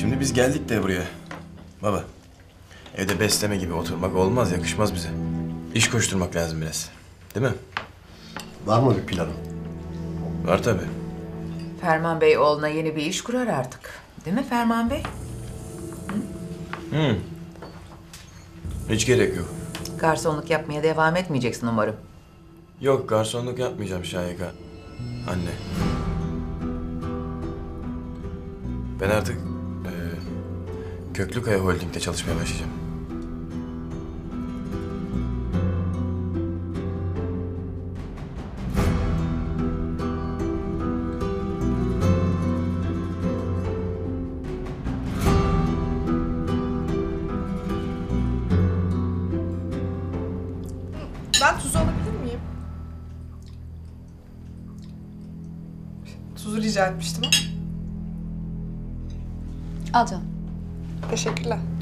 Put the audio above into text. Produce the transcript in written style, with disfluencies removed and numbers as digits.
Şimdi biz geldik de buraya. Baba, evde besleme gibi oturmak olmaz, yakışmaz bize. İş koşturmak lazım biraz, değil mi? Var mı bir planın? Var tabii. Ferman Bey oğluna yeni bir iş kurar artık. Değil mi Ferman Bey? Hı? Hmm. Hiç gerek yok. Garsonluk yapmaya devam etmeyeceksin umarım. Yok, garsonluk yapmayacağım Şahika. Anne. Ben artık Göklükaya Holding'de çalışmaya başlayacağım. Ben tuz alabilir miyim? Tuzu rica etmiştim ama. Al canım. Teşekkürler.